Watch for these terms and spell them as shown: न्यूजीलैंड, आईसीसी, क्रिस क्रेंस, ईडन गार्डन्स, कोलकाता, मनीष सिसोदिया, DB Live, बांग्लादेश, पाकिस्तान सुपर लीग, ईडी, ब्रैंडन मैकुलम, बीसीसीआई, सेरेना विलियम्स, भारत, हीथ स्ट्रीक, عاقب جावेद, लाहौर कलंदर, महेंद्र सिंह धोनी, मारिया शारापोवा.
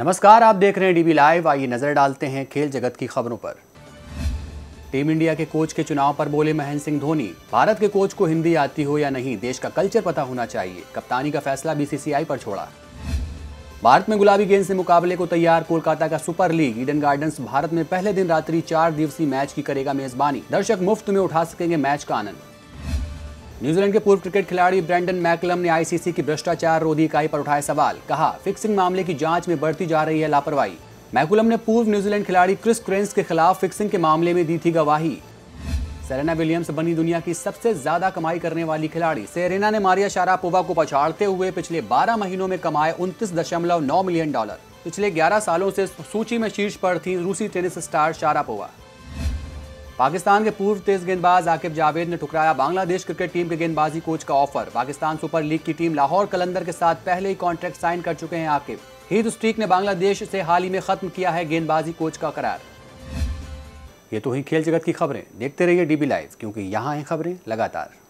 नमस्कार, आप देख रहे हैं डीबी लाइव। आइए नजर डालते हैं खेल जगत की खबरों पर। टीम इंडिया के कोच के चुनाव पर बोले महेंद्र सिंह धोनी, भारत के कोच को हिंदी आती हो या नहीं, देश का कल्चर पता होना चाहिए। कप्तानी का फैसला बीसीसीआई पर छोड़ा। भारत में गुलाबी गेंद से मुकाबले को तैयार कोलकाता का super league. ईडन गार्डन्स भारत में पहले दिन रात्रि 4 दिवसीय मैच की करेगा मेजबानी। दर्शक मुफ्त में उठा सकेंगे मैच का आनंद। न्यूजीलैंड के पूर्व क्रिकेट खिलाड़ी ब्रैंडन मैकुलम ने आईसीसी की भ्रष्टाचार रोधी इकाई पर उठाए सवाल। कहा, फिक्सिंग मामले की जांच में बढ़ती जा रही है लापरवाही। मैकुलम ने पूर्व न्यूजीलैंड खिलाड़ी क्रिस क्रेंस के खिलाफ फिक्सिंग के मामले में दी थी गवाही। सेरेना विलियम्स बनी दुनिया की सबसे ज्यादा कमाई करने वाली खिलाड़ी। सेरेना ने मारिया शारापोवा को पछाड़ते हुए पिछले 12 महीनों में कमाए $29.9 मिलियन। पिछले 11 सालों से सूची में शीर्ष पर थी रूसी टेनिस स्टार शारापोवा। पाकिस्तान के पूर्व तेज गेंदबाज عاقب जावेद ने ठुकराया बांग्लादेश क्रिकेट टीम के गेंदबाजी कोच का ऑफर। पाकिस्तान सुपर लीग की टीम लाहौर कलंदर के साथ पहले ही कॉन्ट्रैक्ट साइन कर चुके हैं عاقب। हीथ स्ट्रीक ने बांग्लादेश से हाल ही में खत्म किया है गेंदबाजी कोच का करार। ये तो ही खेल जगत की खबरें। देखते रहिए डीबी लाइव, क्योंकि यहाँ हैं खबरें लगातार।